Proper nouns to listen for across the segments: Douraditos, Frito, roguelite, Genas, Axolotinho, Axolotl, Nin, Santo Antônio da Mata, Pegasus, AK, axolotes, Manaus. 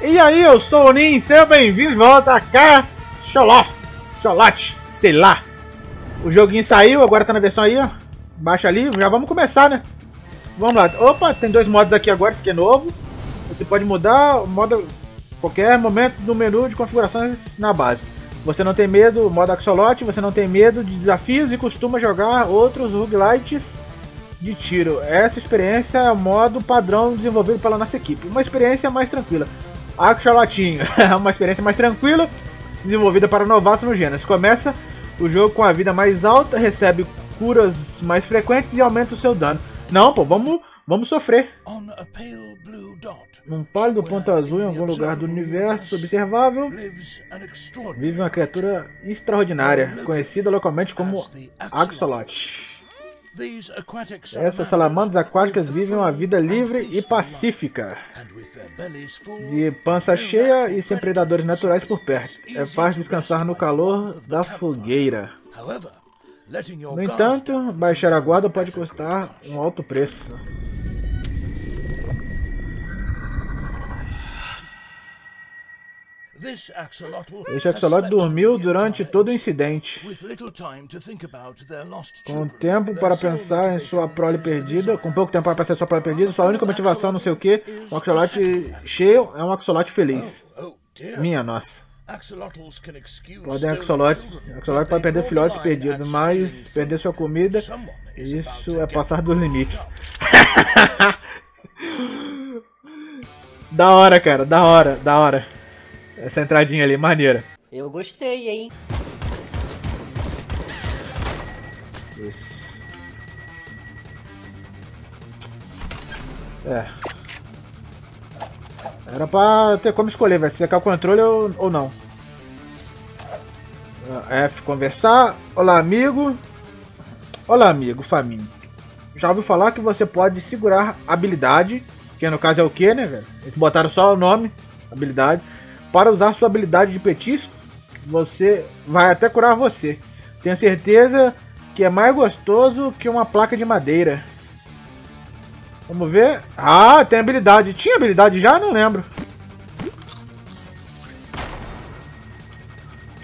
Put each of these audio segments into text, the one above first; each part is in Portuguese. E aí, eu sou o Nin, sejam bem-vindos de volta a Axolotinho, sei lá. O joguinho saiu, agora tá na versão aí, ó. Baixa ali, já vamos começar, né? Vamos lá. Opa, tem dois modos aqui agora, isso aqui é novo. Você pode mudar o modo a qualquer momento do menu de configurações na base. Você não tem medo, modo Axolotl, você não tem medo de desafios e costuma jogar outros roguelites de tiro. Essa experiência é o modo padrão desenvolvido pela nossa equipe. Uma experiência mais tranquila. Axolotinho, uma experiência mais tranquila, desenvolvida para novatos no Genas. Começa o jogo com a vida mais alta, recebe curas mais frequentes e aumenta o seu dano. Não, pô, vamos sofrer. Num pálido ponto azul em algum lugar do universo observável, vive uma criatura extraordinária, conhecida localmente como Axolotl. Essas salamandras aquáticas vivem uma vida livre e pacífica, de pança cheia e sem predadores naturais por perto. É fácil descansar no calor da fogueira. No entanto, baixar a guarda pode custar um alto preço. Este axolotl dormiu durante todo o incidente, com pouco tempo para pensar em sua prole perdida, sua única motivação não sei o que, um axolotl cheio é um axolotl feliz. Minha nossa. Podem axolotl pode perder filhotes perdidos, mas perder sua comida, isso é passar dos limites. Da hora, cara, da hora, da hora. Essa entradinha ali, maneira. Eu gostei, hein? Isso. É. Era pra ter como escolher, velho. Se secar o controle ou não. F, conversar. Olá, amigo. Olá, amigo, faminho. Já ouviu falar que você pode segurar habilidade, que no caso é o que, né, velho? Eles botaram só o nome, habilidade. Para usar sua habilidade de petisco, você vai até curar você. Tenho certeza que é mais gostoso que uma placa de madeira. Vamos ver. Ah, tem habilidade. Tinha habilidade já? Não lembro.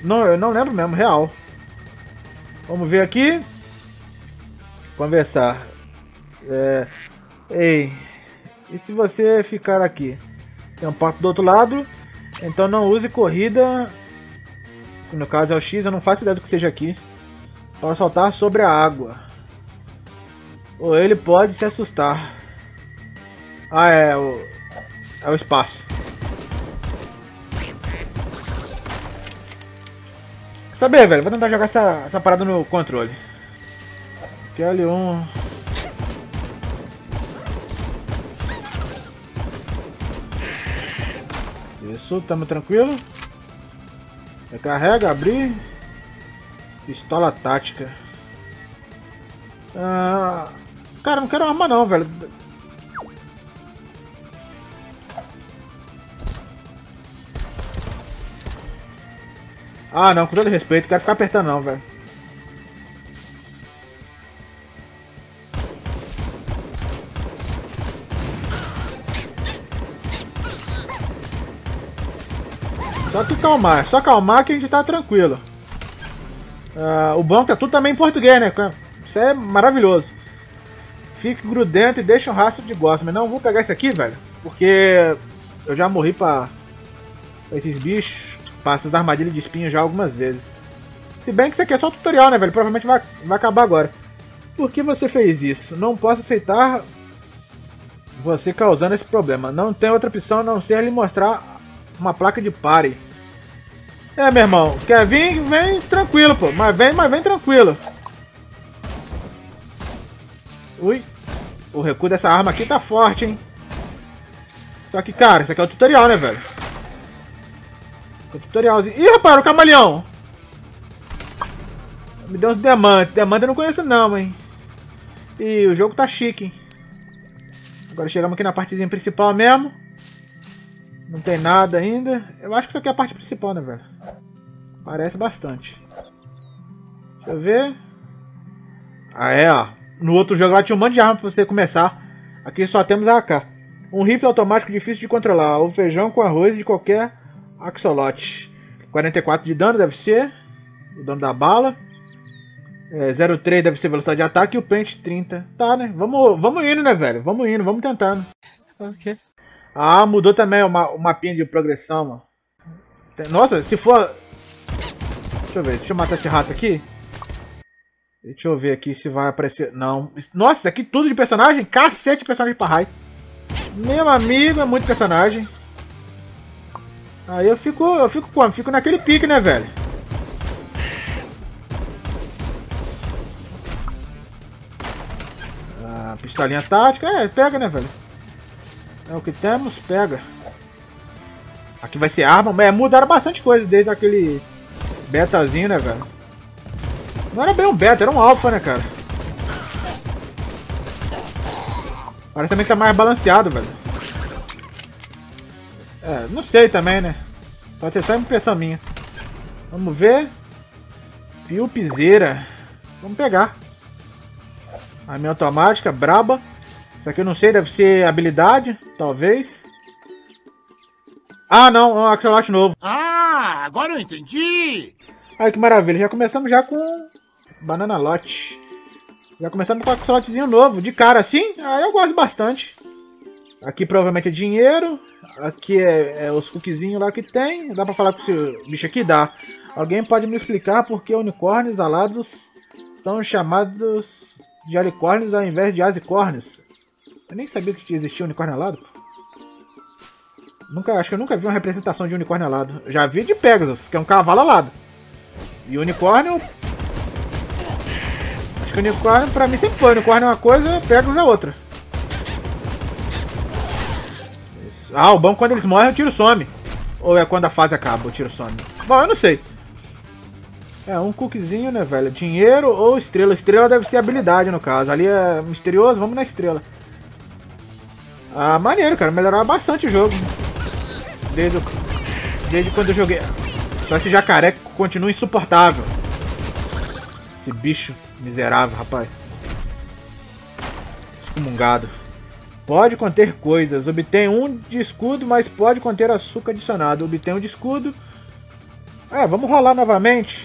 Não, eu não lembro mesmo, real. Vamos ver aqui. Conversar. Ei, e se você ficar aqui? Tem um papo do outro lado. Então não use corrida, no caso é o X, eu não faço ideia do que seja aqui, para saltar sobre a água. Ou ele pode se assustar. Ah, é o espaço. Quer saber, velho? Vou tentar jogar essa parada no controle. L1. Isso, tamo tranquilo. Recarrega, abrir. Pistola tática. Cara, não quero arma não, velho. Ah, não, com todo respeito, quero ficar apertando não, velho. Só calmar que a gente tá tranquilo. O banco tá tudo também em português, né? Isso é maravilhoso. Fique grudento e deixa um rastro de gosto. Mas não vou pegar isso aqui, velho, porque eu já morri pra esses bichos, pra essas armadilhas de espinho já algumas vezes. Se bem que isso aqui é só um tutorial, né, velho? Provavelmente vai acabar agora. Por que você fez isso? Não posso aceitar você causando esse problema. Não tem outra opção a não ser lhe mostrar uma placa de pare. É, meu irmão, quer vir? Vem tranquilo, pô. Mas vem tranquilo. Ui. O recuo dessa arma aqui tá forte, hein? Só que, cara, isso aqui é o tutorial, né, velho? É o tutorialzinho. Ih, rapaz, o camaleão! Me deu uns diamantes. Diamante eu não conheço não, hein? Ih, o jogo tá chique, hein? Agora chegamos aqui na partezinha principal mesmo. Não tem nada ainda. Eu acho que isso aqui é a parte principal, né, velho? Parece bastante. Deixa eu ver. Ah, é, ó. No outro jogo lá tinha um monte de arma pra você começar. Aqui só temos a AK. Um rifle automático difícil de controlar. O feijão com arroz de qualquer axolote. 44 de dano deve ser. O dano da bala. 0,3 deve ser velocidade de ataque. E o pente 30. Tá, né? Vamos indo, né, velho? Vamos indo, vamos tentando. Ok. Ah, mudou também o mapinha de progressão, mano. Nossa, se for... Deixa eu ver. Deixa eu matar esse rato aqui. Deixa eu ver aqui se vai aparecer... Não. Nossa, isso aqui tudo de personagem? Cacete, personagem pra raio. Meu amigo, é muito personagem. Aí eu fico como? Fico naquele pique, né, velho? Ah, pistolinha tática. É, pega, né, velho? É o que temos, pega. Aqui vai ser arma. Mas mudaram bastante coisa desde aquele betazinho, né, velho? Não era bem um beta, era um alfa, né, cara? Agora também tá mais balanceado, velho. É, não sei também, né? Pode ser só impressão minha. Vamos ver. Pio piseira. Vamos pegar. A minha automática, braba. Isso aqui eu não sei, deve ser habilidade, talvez. Ah, não, é um axolote novo. Ah, agora eu entendi! Ai, que maravilha, já começamos já com... Banana Lot. Já começamos com um axolotezinho novo, de cara assim. Ah, eu gosto bastante. Aqui provavelmente é dinheiro. Aqui é os cookiezinhos lá que tem. Dá pra falar com esse bicho aqui? Dá. Alguém pode me explicar por que unicórnios alados são chamados de alicórnios ao invés de asicórnios? Eu nem sabia que existia unicórnio alado. Acho que eu nunca vi uma representação de unicórnio alado. Já vi de Pegasus, que é um cavalo alado. E unicórnio... Acho que unicórnio pra mim sempre foi. Unicórnio é uma coisa, Pegasus é outra. Isso. Ah, o bom quando eles morrem o tiro some. Ou é quando a fase acaba o tiro some. Bom, eu não sei. É um cookiezinho, né, velho? Dinheiro ou estrela. Estrela deve ser habilidade, no caso. Ali é misterioso, vamos na estrela. Ah, maneiro, cara. Melhoraram bastante o jogo. Desde quando eu joguei... Só esse jacaré continua insuportável. Esse bicho miserável, rapaz. Excomungado. Pode conter coisas. Obtém um de escudo, mas pode conter açúcar adicionado. Obtém um de escudo. Ah, vamos rolar novamente.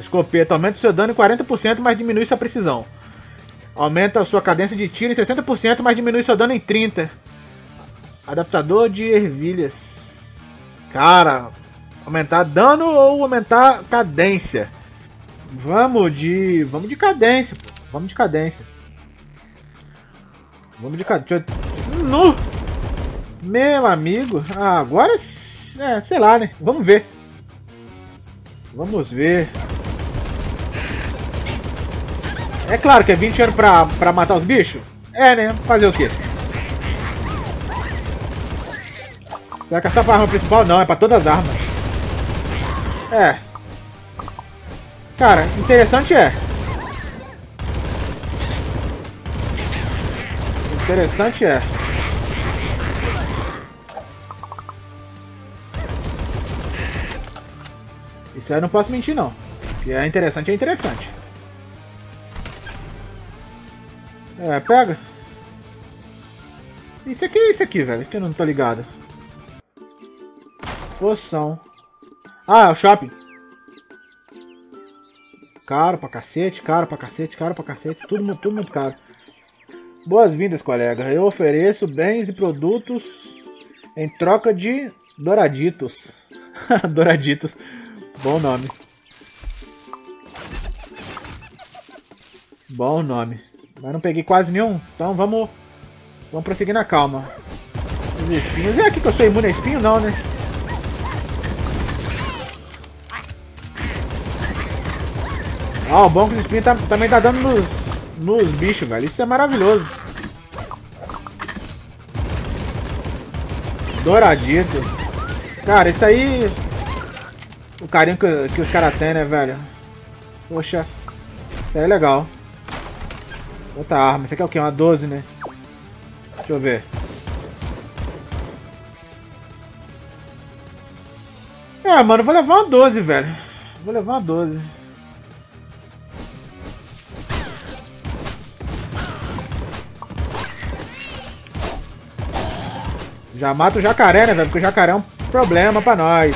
Escopeta. Aumenta o seu dano em 40%, mas diminui sua precisão. Aumenta a sua cadência de tiro em 60%, mas diminui seu dano em 30%. Adaptador de ervilhas. Cara... Aumentar dano ou aumentar cadência? Vamos de cadência, pô. Vamos de cadência. Vamos de cadência. No! Meu amigo. Ah, agora... É, sei lá, né? Vamos ver. Vamos ver. É claro que é 20 anos pra matar os bichos. É, né? Fazer o quê? Será que é só pra arma principal? Não, é pra todas as armas. É. Cara, interessante é. Interessante é. Isso aí eu não posso mentir, não. Que é interessante, é interessante. É, pega. Isso aqui, velho. Que eu não tô ligado. Poção. Ah, é o shopping. Caro pra cacete, caro pra cacete, caro pra cacete. Tudo muito caro. Boas-vindas, colega. Eu ofereço bens e produtos em troca de douraditos. Douraditos. Bom nome. Bom nome. Mas não peguei quase nenhum. Então vamos prosseguir na calma. Os espinhos. É aqui que eu sou imune a espinho? Não, né? Ah, o bom que os espinhos também tá dando nos bichos, velho. Isso é maravilhoso. Douradito. Cara, isso aí... O carinho que os caras têm, né, velho? Poxa. Isso aí é legal. Outra arma. Isso aqui é o quê? Uma 12, né? Deixa eu ver. É, mano, vou levar uma 12, velho. Vou levar uma 12. Já mata o jacaré, né, velho? Porque o jacaré é um problema pra nós.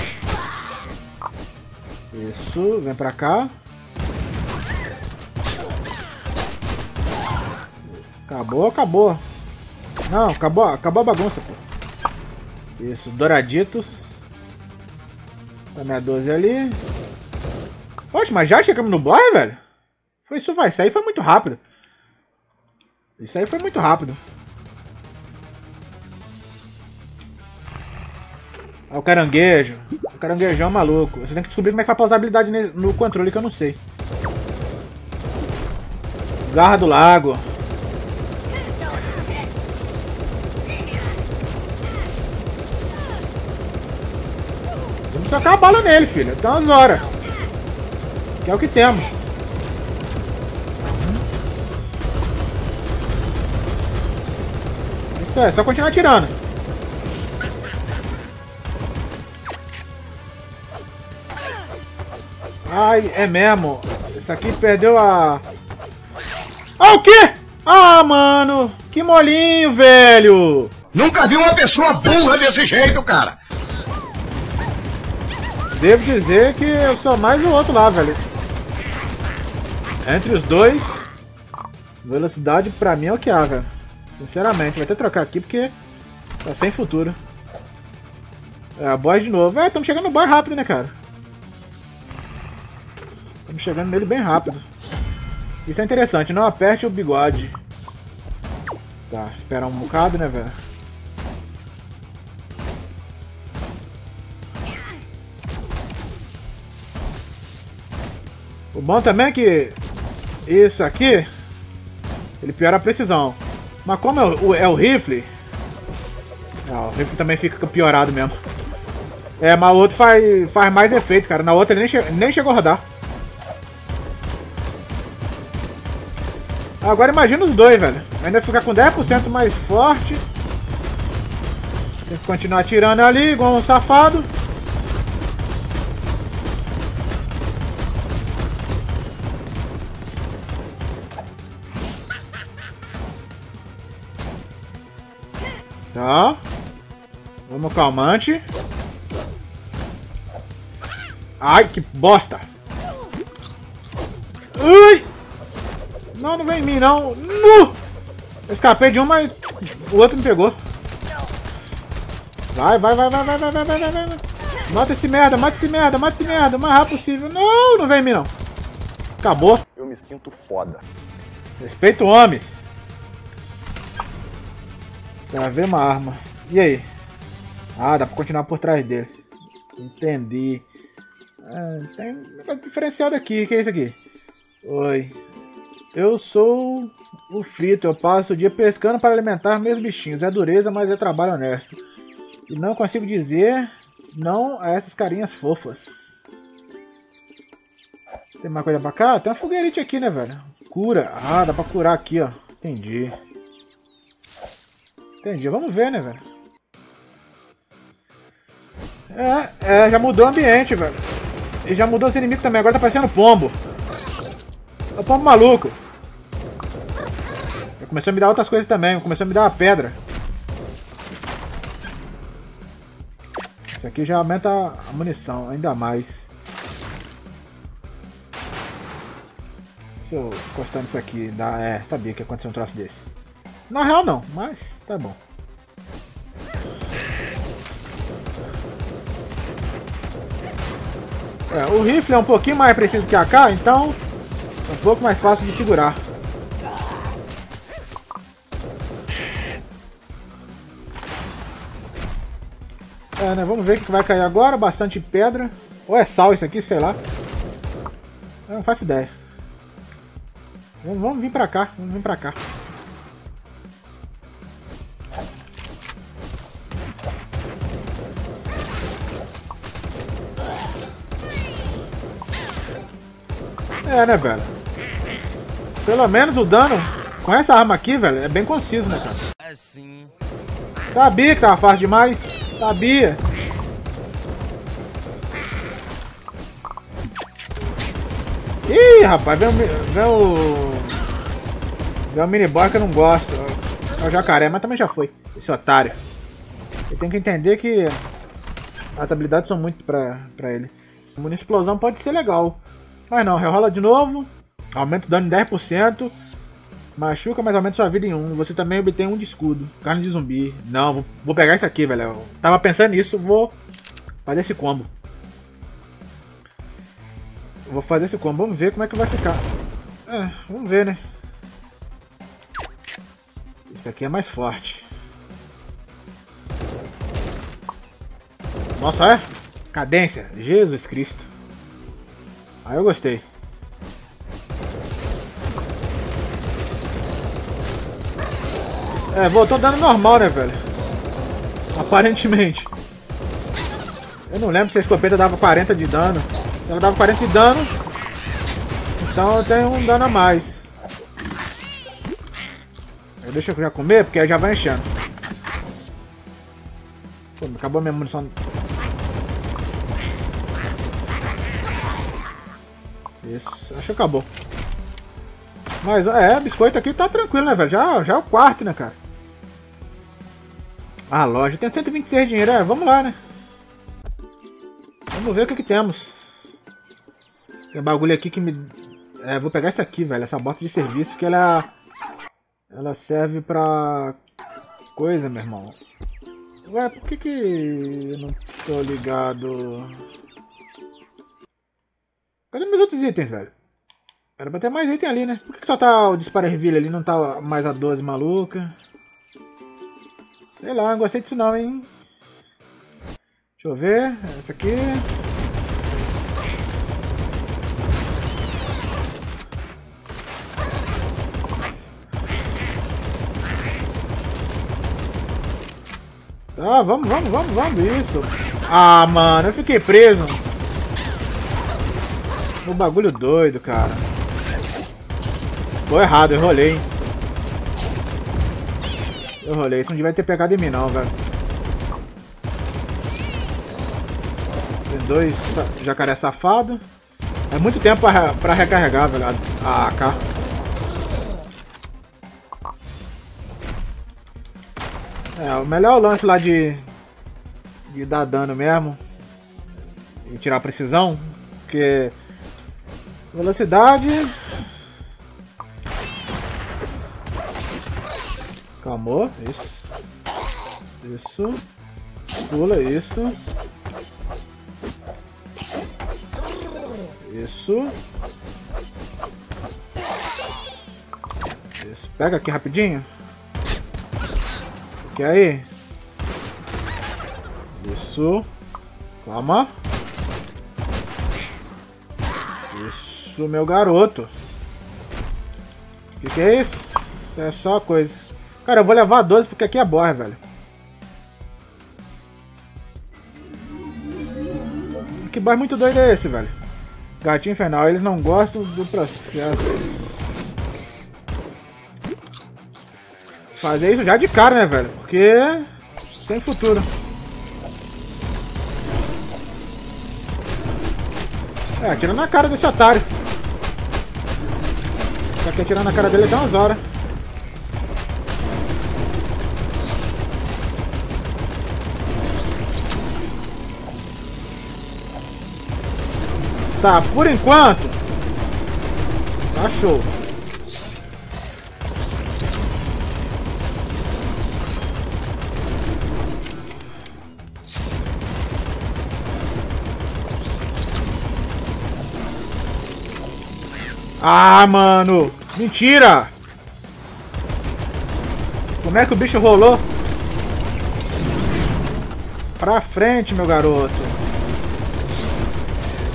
Isso, vem pra cá. Acabou, acabou. Não, acabou, acabou a bagunça, pô. Isso, douraditos. Tá minha 12 ali. Poxa, mas já chegamos no boss, velho? Foi isso, vai. Isso aí foi muito rápido. Isso aí foi muito rápido. Olha o caranguejo. O caranguejão é maluco. Você tem que descobrir como é que vai pausar a habilidade no controle, que eu não sei. Garra do lago. Vamos tocar a bala nele, filho. Então as horas. Que é o que temos. Isso aí, é só continuar atirando. Ai, é mesmo. Isso aqui perdeu a... Ah, o quê? Ah, mano. Que molinho, velho. Nunca vi uma pessoa burra desse jeito, cara. Devo dizer que eu sou mais o outro lá, velho. Entre os dois, velocidade pra mim é o que há, velho. Sinceramente, vou até trocar aqui porque tá sem futuro. É, boss de novo. É, estamos chegando no boss rápido, né, cara? Estamos chegando nele bem rápido. Isso é interessante, não aperte o bigode. Tá, esperar um bocado, né, velho? O bom também é que isso aqui, ele piora a precisão. Mas como é o rifle... Ah, o rifle também fica piorado mesmo. É, mas o outro faz mais efeito, cara. Na outra ele nem chegou a rodar. Agora imagina os dois, velho. Ainda ficar com 10% mais forte. Tem que continuar atirando ali, igual um safado. Tá. Vamos calmante. Ai, que bosta. Ui! Não, não vem em mim, não. Eu escapei de um, mas o outro me pegou. Vai, vai, vai, vai, vai, vai, vai, vai, vai. Mata esse merda, mata esse merda, mata esse merda. O mais rápido possível. Não, não vem em mim, não. Acabou. Eu me sinto foda. Respeita o homem. Travei uma arma. E aí? Ah, dá pra continuar por trás dele. Entendi. Ah, tem um diferencial daqui. O que é isso aqui? Oi. Eu sou o Frito, eu passo o dia pescando para alimentar meus bichinhos. É dureza, mas é trabalho honesto. E não consigo dizer não a essas carinhas fofas. Tem mais coisa pra cá? Tem uma fogueirite aqui, né, velho? Cura. Ah, dá pra curar aqui, ó. Entendi. Entendi. Vamos ver, né, velho? Já mudou o ambiente, velho. E já mudou os inimigos também. Agora tá parecendo pombo. É o pombo maluco. Começou a me dar outras coisas também. Começou a me dar uma pedra. Isso aqui já aumenta a munição. Ainda mais. Se eu encostar nisso aqui. Dá... É, sabia que ia acontecer um troço desse. Na real não, mas tá bom. É, o rifle é um pouquinho mais preciso que a AK, então... Um pouco mais fácil de segurar. É, né? Vamos ver o que vai cair agora. Bastante pedra. Ou é sal isso aqui, sei lá. Eu não faço ideia. Vamos vir pra cá. Vamos vir pra cá. É, né, velho? Pelo menos o dano com essa arma aqui, velho, é bem conciso, né, cara? É sim. Sabia que tava fácil demais. Sabia. Ih, rapaz, vem o mini boss que eu não gosto. É o jacaré, mas também já foi. Esse otário. Ele tem que entender que as habilidades são muito pra ele. A munição explosão pode ser legal. Mas não, rerola de novo. Aumenta o dano em 10%. Machuca, mas aumenta sua vida em 1. Você também obtém 1 de escudo. Carne de zumbi. Não, vou pegar isso aqui, velho. Eu tava pensando nisso, vou fazer esse combo. Vou fazer esse combo, vamos ver como é que vai ficar. É, vamos ver, né? Isso aqui é mais forte. Nossa, é? Cadência. Jesus Cristo. Aí eu gostei. É, voltou dando normal, né, velho? Aparentemente. Eu não lembro se a escopeta dava 40 de dano. Ela dava 40 de dano. Então eu tenho um dano a mais. Deixa eu já comer, porque aí já vai enchendo. Pô, acabou minha munição. Isso, acho que acabou. Mas, é, biscoito aqui tá tranquilo, né, velho? Já é o quarto, né, cara? Ah, loja. Tem 126 de dinheiro, é, vamos lá, né? Vamos ver o que temos. Tem um bagulho aqui que me... É, vou pegar isso aqui, velho. Essa bota de serviço, que ela serve pra... coisa, meu irmão. Ué, por que eu não tô ligado? Cadê meus outros itens, velho? Era pra ter mais item ali, né? Por que só tá o dispara ervilha ali? Não tá mais a 12 maluca? Sei lá, não gostei disso não, hein? Deixa eu ver. Essa aqui. Ah, vamos. Isso. Ah, mano, eu fiquei preso. Um bagulho doido, cara. Tô errado, eu rolei, hein? Eu rolei, isso não devia ter pegado em mim não, velho. Tem 2 jacaré safado. É muito tempo pra recarregar, velho, a AK. É, o melhor lance lá de dar dano mesmo. E tirar a precisão. Porque... velocidade... Calmou, isso, pula, isso, pega aqui rapidinho, que aí, isso, calma, isso, meu garoto, que é isso? Isso é só coisa. Cara, eu vou levar 12 porque aqui é borra, velho. Que borra muito doido é esse, velho? Gatinho infernal, eles não gostam do processo. Fazer isso já de cara, né, velho? Porque tem futuro. É, atira na cara desse otário. Só que atirar na cara dele dá umas horas. Tá, por enquanto tá show. Ah, mano, mentira. Como é que o bicho rolou? Pra frente, meu garoto.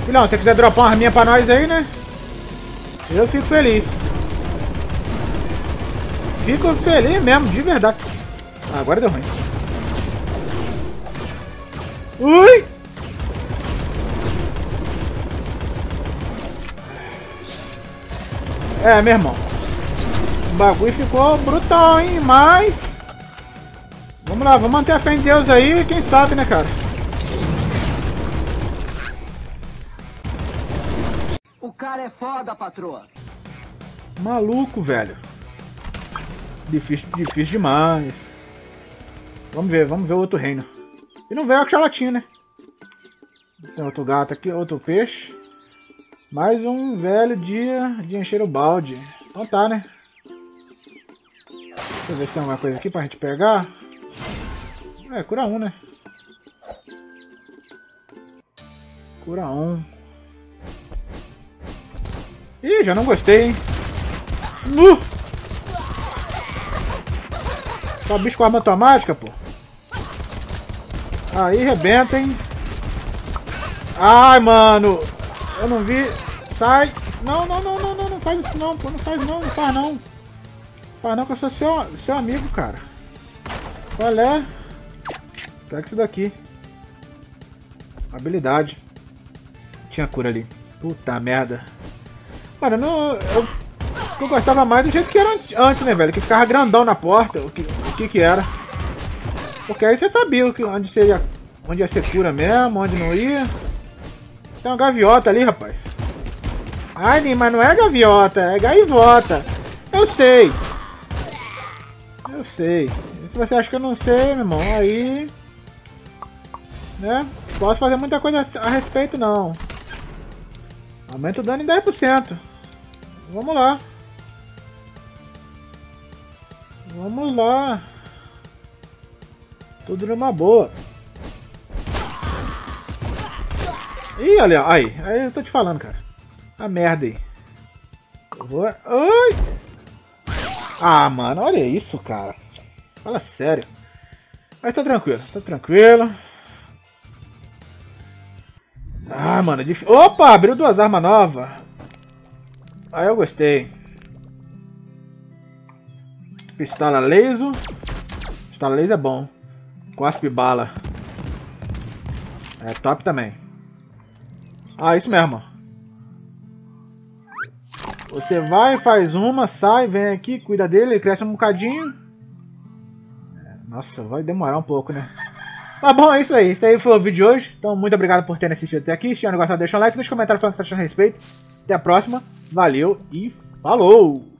Filhão, se você quiser dropar uma arminha pra nós aí, né? Eu fico feliz. Fico feliz mesmo, de verdade. Ah, agora deu ruim. Ui! É, meu irmão. O bagulho ficou brutal, hein? Mas... vamos lá, vamos manter a fé em Deus aí. Quem sabe, né, cara? O cara é foda, patroa. Maluco, velho. Difícil demais. Vamos ver o outro reino. Se não vem o axolotinho, né? Tem outro gato aqui, outro peixe. Mais um velho dia de encher o balde. Então tá, né? Deixa eu ver se tem alguma coisa aqui pra gente pegar. É, cura um, né? Cura um. Ih, já não gostei, hein? Só bicho com arma automática, pô. Aí rebenta, hein? Ai, mano. Eu não vi. Sai. Não. Não faz isso não, pô. Não faz não. Faz não que eu sou seu amigo, cara. Qual é? Pega isso daqui. Habilidade. Tinha cura ali. Puta merda. Mano, eu gostava mais do jeito que era antes, né, velho? Que ficava grandão na porta. O que era. Porque aí você sabia onde ia ser cura mesmo, onde não ia. Tem uma gaviota ali, rapaz. Ai, Nin, mas não é gaviota, é gaivota. Eu sei. Se você acha que eu não sei, meu irmão, aí... né? Posso fazer muita coisa a respeito, não. Aumenta o dano em 10%. Vamos lá. Vamos lá. Tudo numa boa. Ih, olha, aí eu tô te falando, cara. A merda aí. Eu vou... Ai! Ah, mano, olha isso, cara. Fala sério. Mas tá tranquilo, Ah, mano, é difícil. Opa, abriu duas armas novas. Aí eu gostei. Pistola laser. Pistola laser é bom. Cospe bala. É top também. Ah, isso mesmo. Você vai, faz uma, sai, vem aqui, cuida dele, ele cresce um bocadinho. Nossa, vai demorar um pouco, né? Mas bom, é isso aí. Esse aí foi o vídeo de hoje. Então, muito obrigado por terem assistido até aqui. Se tiverem gostado, deixa um like, deixa um comentário falando o que vocês acham a respeito. Até a próxima. Valeu e falou!